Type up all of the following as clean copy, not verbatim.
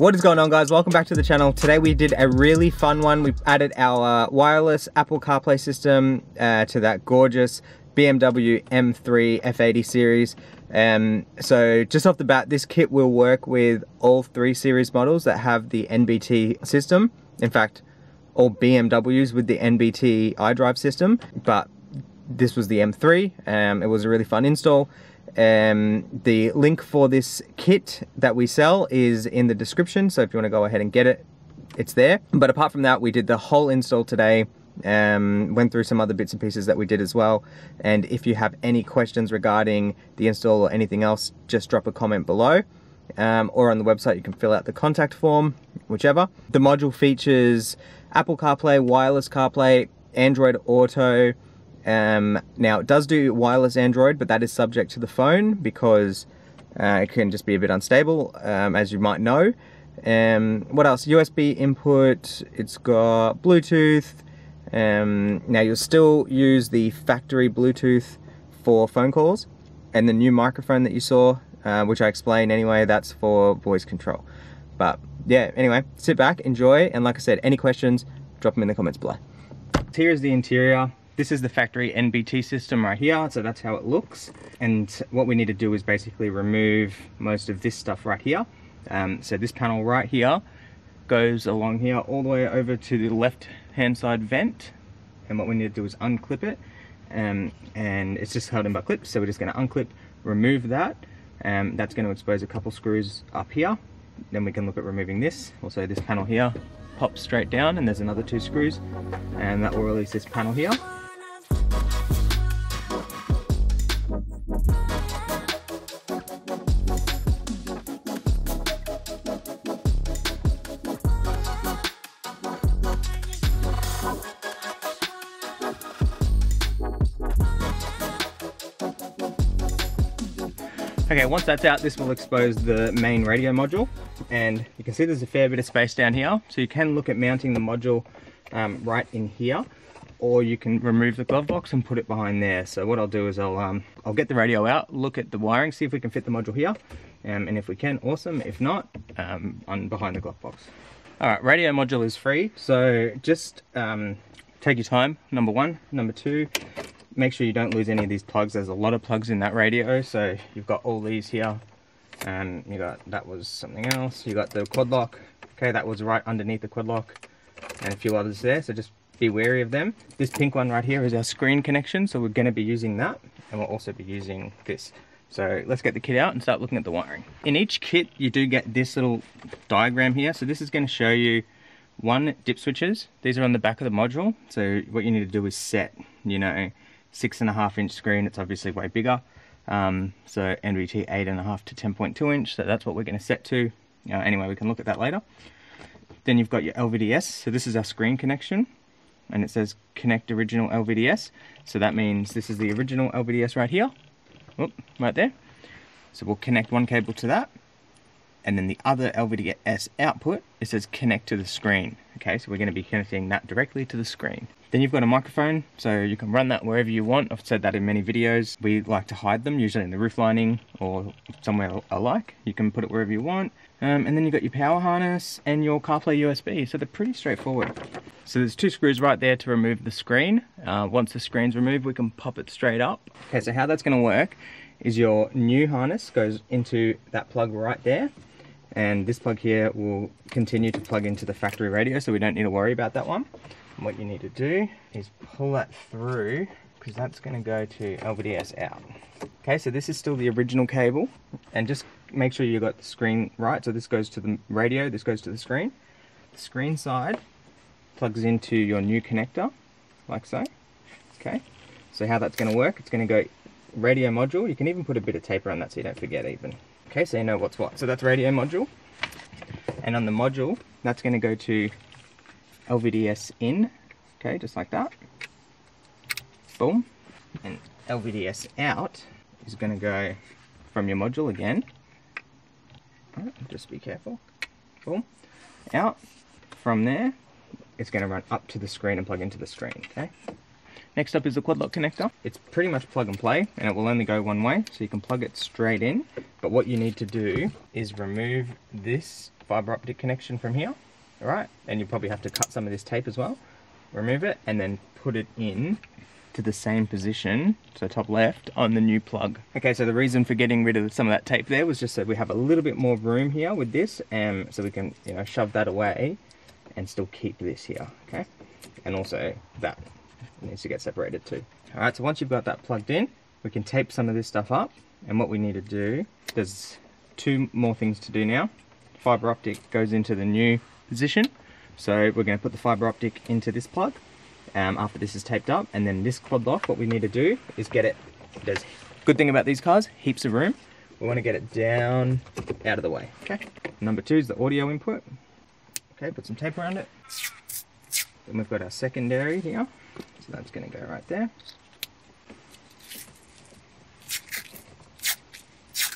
What is going on, guys? Welcome back to the channel. Today we did a really fun one. We added our wireless Apple CarPlay system to that gorgeous BMW M3 F80 series. So just off the bat, this kit will work with all 3 series models that have the NBT system. In fact, all BMWs with the NBT iDrive system, but this was the M3. It was a really fun install. The link for this kit that we sell is in the description, so if you want to go ahead and get it, it's there. But apart from that, we did the whole install today, went through some other bits and pieces that we did as well. And if you have any questions regarding the install or anything else, just drop a comment below, or on the website you can fill out the contact form, whichever. The module features Apple CarPlay, wireless CarPlay, Android Auto. Now, it does do wireless Android, but that is subject to the phone because it can just be a bit unstable, as you might know. What else? USB input, it's got Bluetooth. Now, you'll still use the factory Bluetooth for phone calls, and the new microphone that you saw, which I explained anyway, that's for voice control. But yeah, anyway, sit back, enjoy, and like I said, any questions, drop them in the comments below. Here is the interior. This is the factory NBT system right here, so that's how it looks. And what we need to do is basically remove most of this stuff right here. So this panel right here goes along here all the way over to the left-hand side vent. And what we need to do is unclip it. And it's just held in by clips, so we're just going to unclip, remove that. That's going to expose a couple screws up here. Then we can look at removing this. Also, this panel here pops straight down, and there's another 2 screws. And that will release this panel here. Okay, once that's out, this will expose the main radio module, and you can see there's a fair bit of space down here, so you can look at mounting the module right in here, or you can remove the glove box and put it behind there. So what I'll do is I'll get the radio out, look at the wiring, see if we can fit the module here, and if we can, awesome. If not, on behind the glove box. All right, radio module is free, so just take your time, number 1. Number 2, make sure you don't lose any of these plugs. There's a lot of plugs in that radio, so you've got all these here, and you got, that was something else, you got the quad lock, okay, that was right underneath the quad lock, and a few others there, so just be wary of them. This pink one right here is our screen connection, so we're going to be using that, and we'll also be using this. So let's get the kit out and start looking at the wiring. In each kit you do get this little diagram here, so this is going to show you 1 dip switches. These are on the back of the module, so what you need to do is set, you know, 6.5-inch screen, it's obviously way bigger, so NBT 8.5 to 10.2 inch, so that's what we're going to set to. Anyway, we can look at that later. Then you've got your LVDS, so this is our screen connection, and it says connect original LVDS, so that means this is the original LVDS right here, right there, so we'll connect 1 cable to that. And then the other LVDS output, it says connect to the screen. Okay, so we're going to be connecting that directly to the screen. Then you've got a microphone, so you can run that wherever you want. I've said that in many videos. We like to hide them, usually in the roof lining or somewhere alike. You can put it wherever you want. And then you've got your power harness and your CarPlay USB, so they're pretty straightforward. So there's 2 screws right there to remove the screen. Once the screen's removed, we can pop it straight up. Okay, so how that's going to work is your new harness goes into that plug right there. And this plug here will continue to plug into the factory radio, so we don't need to worry about that one. And what you need to do is pull that through, because that's going to go to LVDS out. Okay, so this is still the original cable, and just make sure you got the screen right. So this goes to the radio, this goes to the screen. The screen side plugs into your new connector, like so. Okay, so how that's going to work, it's going to go radio module. You can even put a bit of tape around that so you don't forget even. Okay, so you know what's what. So that's radio module. And on the module, that's going to go to LVDS in. Okay, just like that. Boom. And LVDS out is going to go from your module again. All right, just be careful. Boom. Out from there. It's going to run up to the screen and plug into the screen. Okay. Next up is the quad lock connector. It's pretty much plug and play, and it will only go 1 way, so you can plug it straight in. But what you need to do is remove this fiber optic connection from here, all right? And you probably have to cut some of this tape as well. Remove it and then put it in to the same position, so top left, on the new plug. Okay, so the reason for getting rid of some of that tape there was just so we have a little bit more room here with this, and so we can, you know, shove that away and still keep this here, okay? And also that needs to get separated too. All right, so once you've got that plugged in, we can tape some of this stuff up, and what we need to do, there's two more things to do now. Fiber optic goes into the new position, so we're going to put the fiber optic into this plug after this is taped up, and then this clogged off. What we need to do is get it, there's good thing about these cars, heaps of room. We want to get it down out of the way, okay? Number two is the audio input. Okay, put some tape around it. Then we've got our secondary here, so that's going to go right there.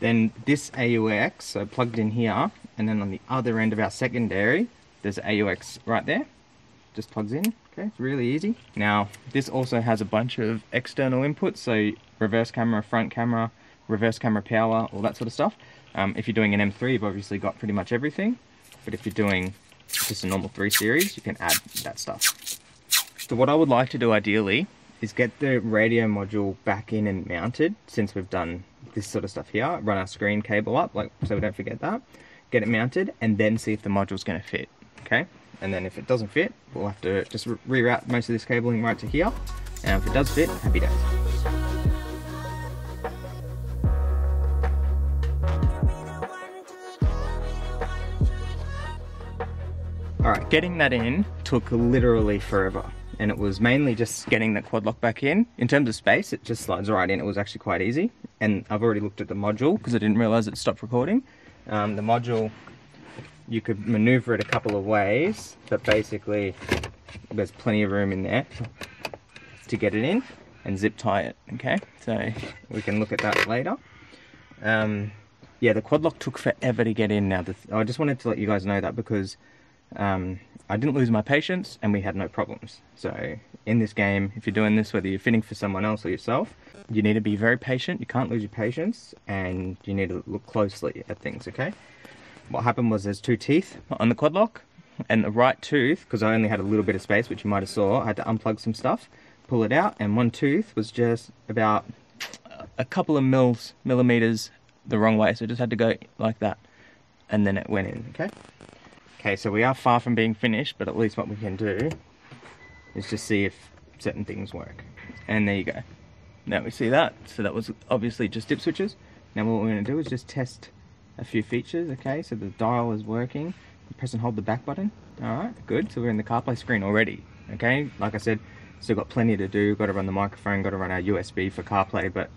Then this AUX, so plugged in here, and then on the other end of our secondary, there's AUX right there. Just plugs in, okay, it's really easy. Now, this also has a bunch of external inputs, so reverse camera, front camera, reverse camera power, all that sort of stuff. If you're doing an M3, you've obviously got pretty much everything, but if you're doing just a normal 3 Series, you can add that stuff. So what I would like to do ideally is get the radio module back in and mounted, since we've done this sort of stuff here, run our screen cable up, like, so we don't forget that, get it mounted, and then see if the module's going to fit, okay? And then if it doesn't fit, we'll have to just reroute most of this cabling right to here, and if it does fit, happy days. Alright, getting that in took literally forever, and it was mainly just getting the quad lock back in. In terms of space, it just slides right in, it was actually quite easy, and I've already looked at the module because I didn't realise it stopped recording. The module, you could manoeuvre it a couple of ways, but basically there's plenty of room in there to get it in and zip tie it, okay? So we can look at that later. Yeah, the quad lock took forever to get in now. I just wanted to let you guys know that because I didn't lose my patience and we had no problems. So in this game, if you're doing this, whether you're fitting for someone else or yourself, you need to be very patient. You can't lose your patience, and you need to look closely at things, okay? What happened was there's two teeth on the quad lock, and the right tooth, because I only had a little bit of space, which you might have saw, I had to unplug some stuff, pull it out, and one tooth was just about a couple of millimeters the wrong way, so it just had to go like that, and then it went in, okay? Okay, so we are far from being finished, but at least what we can do is just see if certain things work. And there you go. Now we see that. So that was obviously just dip switches. Now what we're going to do is just test a few features, okay? So the dial is working. You press and hold the back button. All right, good. So we're in the CarPlay screen already, okay? Like I said, still got plenty to do. Got to run the microphone, got to run our USB for CarPlay, but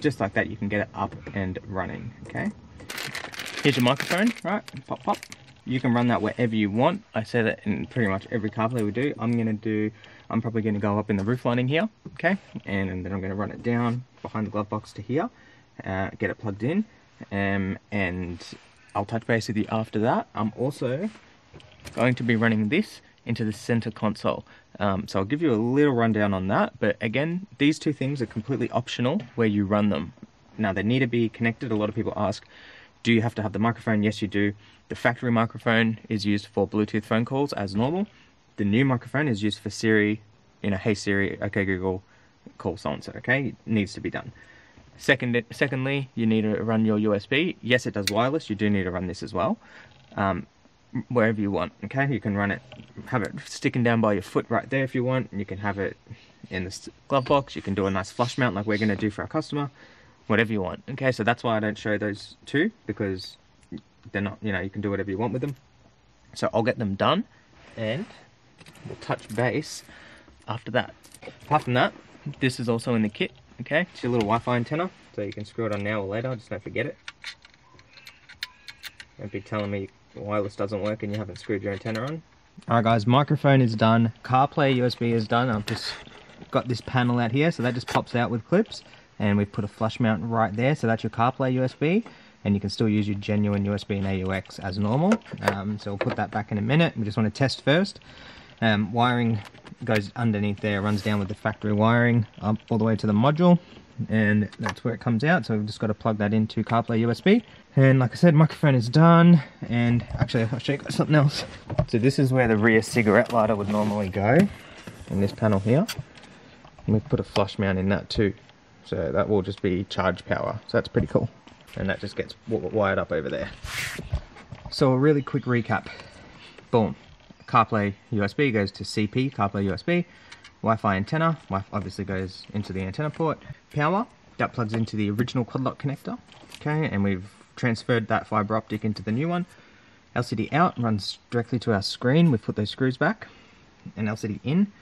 just like that, you can get it up and running, okay? Here's your microphone, right? Pop, pop. You can run that wherever you want. I say that in pretty much every CarPlay we do. I'm probably gonna go up in the roof lining here, okay? And then I'm gonna run it down behind the glove box to here, get it plugged in, and I'll touch base with you after that. I'm also going to be running this into the center console. So I'll give you a little rundown on that, but again, these two things are completely optional where you run them. Now they need to be connected. A lot of people ask, do you have to have the microphone? Yes, you do. The factory microphone is used for Bluetooth phone calls as normal. The new microphone is used for Siri, you know, hey Siri, okay Google, call so-and-so, okay? It needs to be done. Secondly, you need to run your USB. Yes, it does wireless. You do need to run this as well, wherever you want, okay? You can run it, have it sticking down by your foot right there if you want. You can have it in the glove box. You can do a nice flush mount like we're gonna do for our customer. Whatever you want, okay? So that's why I don't show those two, because they're not, you know, you can do whatever you want with them. So I'll get them done and we'll touch base after that. Apart from that, this is also in the kit, okay? It's your little Wi-Fi antenna, so you can screw it on now or later, just don't forget it. Don't be telling me wireless doesn't work and you haven't screwed your antenna on. All right guys, microphone is done, CarPlay USB is done. I've just got this panel out here, so that just pops out with clips. And we've put a flush mount right there, so that's your CarPlay USB, and you can still use your genuine USB and AUX as normal. So we'll put that back in a minute. We just want to test first. Wiring goes underneath there, runs down with the factory wiring up all the way to the module. and that's where it comes out. So we've just got to plug that into CarPlay USB. And like I said, microphone is done. And actually, I'll show you guys something else. So this is where the rear cigarette lighter would normally go, in this panel here. And we've put a flush mount in that too. So that will just be charge power. So that's pretty cool. And that just gets wired up over there. So a really quick recap. Boom. CarPlay USB goes to CP, CarPlay USB. Wi-Fi antenna, obviously goes into the antenna port. Power, that plugs into the original quadlock connector. Okay, and we've transferred that fiber optic into the new one. LCD out runs directly to our screen. We've put those screws back. And LCD in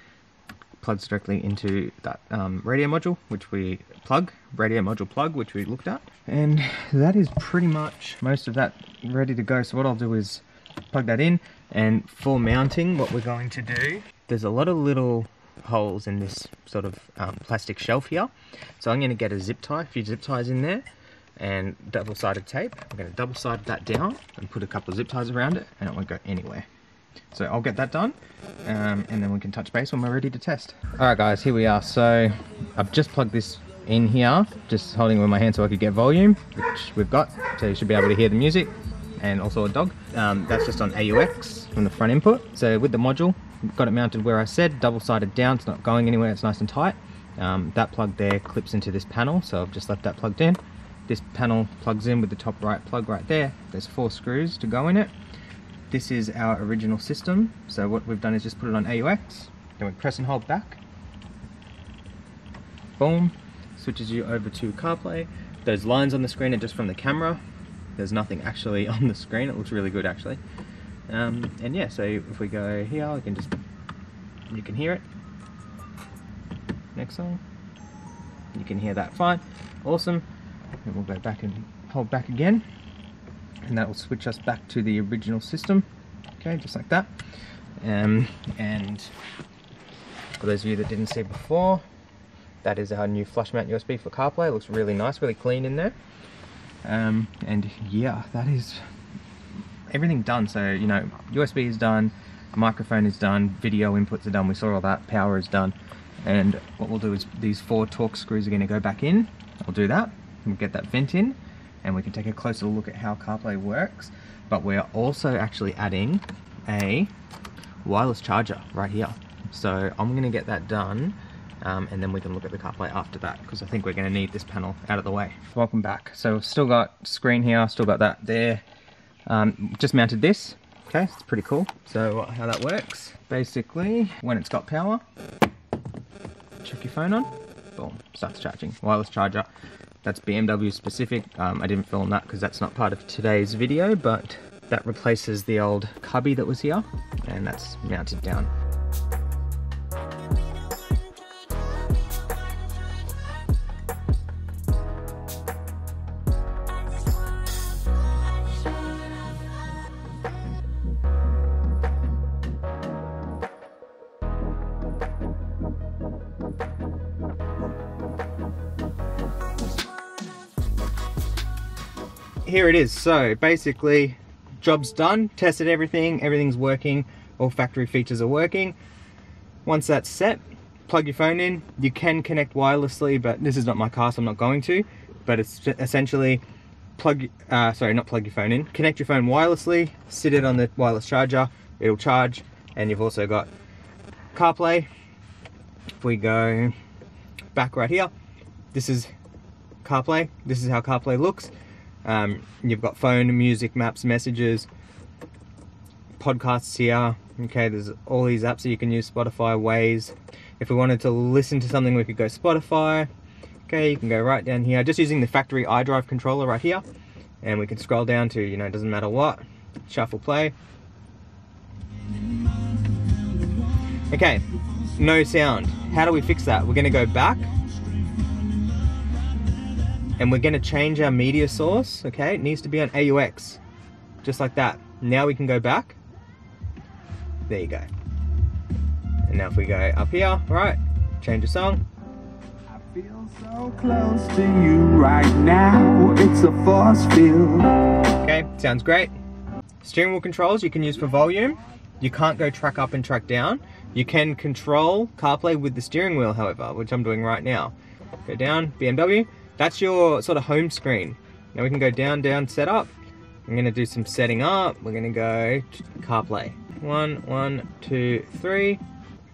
plugs directly into that radio module, which we plug, which we looked at. And that is pretty much most of that ready to go. So what I'll do is plug that in, and for mounting, what we're going to do, there's a lot of little holes in this sort of plastic shelf here. So I'm going to get a zip tie, a few zip ties in there, and double-sided tape. I'm going to double-side that down and put a couple of zip ties around it, and it won't go anywhere. So I'll get that done, and then we can touch base when we're ready to test. Alright guys, here we are. So I've just plugged this in here, just holding it with my hand so I could get volume, which we've got, so you should be able to hear the music, and also a dog. That's just on AUX from the front input. So with the module, got it mounted where I said, double-sided down, it's not going anywhere, it's nice and tight. That plug there clips into this panel, so I've just left that plugged in. This panel plugs in with the top right plug right there. There's 4 screws to go in it. This is our original system, so what we've done is just put it on AUX, then we press and hold back. Boom, switches you over to CarPlay. Those lines on the screen are just from the camera. There's nothing actually on the screen, it looks really good actually. And yeah, so if we go here, I can just, you can hear it. Next song, you can hear that fine, awesome. And we'll go back and hold back again. And that will switch us back to the original system, okay, just like that. And for those of you that didn't see before, that is our new flush mount USB for CarPlay. It looks really nice, really clean in there. And yeah, that is everything done. So, you know, USB is done, microphone is done, video inputs are done, we saw all that, power is done. And what we'll do is these 4 torque screws are going to go back in. I'll do that, we'll get that vent in, and we can take a closer look at how CarPlay works. But we're also actually adding a wireless charger right here. So I'm gonna get that done, and then we can look at the CarPlay after that, because I think we're gonna need this panel out of the way. Welcome back. So we've still got screen here, still got that there. Just mounted this, okay, it's pretty cool. So how that works, basically, when it's got power, chuck your phone on, boom, starts charging, wireless charger. That's BMW specific. I didn't film that because that's not part of today's video, but that replaces the old cubby that was here, and that's mounted down. Here it is. So basically, job's done, tested everything, everything's working, all factory features are working. Once that's set, plug your phone in. You can connect wirelessly, but this is not my car, so I'm not going to, but it's essentially connect your phone wirelessly, sit it on the wireless charger, it'll charge, and you've also got CarPlay. If we go back right here, this is CarPlay, this is how CarPlay looks. You've got phone, music, maps, messages, podcasts here. Okay, there's all these apps that you can use, Spotify, Waze. If we wanted to listen to something, we could go Spotify. Okay, you can go right down here, just using the factory iDrive controller right here. And we can scroll down to, you know, it doesn't matter what. Shuffle, play. Okay, no sound. How do we fix that? We're going to go back. And we're going to change our media source, okay? It needs to be on AUX, just like that. Now we can go back. There you go. And now if we go up here, right, change the song. I feel so close to you right now, it's a force field. Okay, sounds great. Steering wheel controls you can use for volume. You can't go track up and track down. You can control CarPlay with the steering wheel, however, which I'm doing right now. Go down, BMW. That's your sort of home screen. Now we can go down, down, set up. I'm gonna do some setting up. We're gonna go to CarPlay. 1, 1, 2, 3.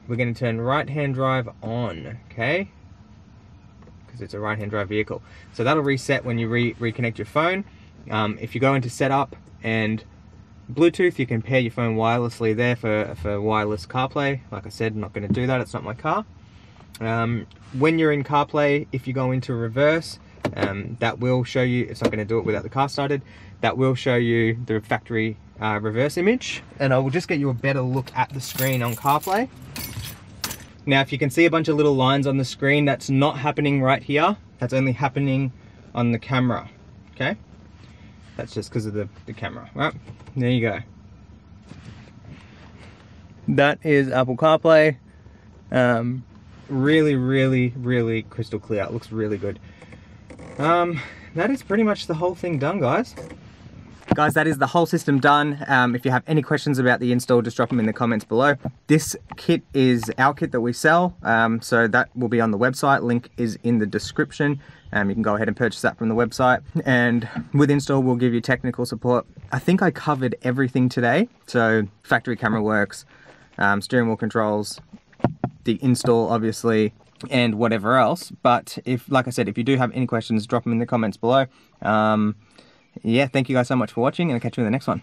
We're gonna turn right-hand drive on, okay? Because it's a right-hand drive vehicle. So that'll reset when you reconnect your phone. If you go into setup and Bluetooth, you can pair your phone wirelessly there for wireless CarPlay. Like I said, I'm not gonna do that, it's not my car. When you're in CarPlay, if you go into reverse, that will show you, it's not going to do it without the car started, that will show you the factory reverse image. And I will just get you a better look at the screen on CarPlay. Now, if you can see a bunch of little lines on the screen, that's not happening right here. That's only happening on the camera, okay? That's just because of the camera, right? There you go. That is Apple CarPlay. Really, really, really crystal clear. It looks really good. That is pretty much the whole thing done, guys. Guys, that is the whole system done. If you have any questions about the install, just drop them in the comments below. This kit is our kit that we sell, so that will be on the website. Link is in the description. You can go ahead and purchase that from the website. And with install, we'll give you technical support. I think I covered everything today. So factory camera works, steering wheel controls, the install, obviously, and whatever else. But if, like I said, if you do have any questions, drop them in the comments below. Yeah, thank you guys so much for watching, and I'll catch you in the next one.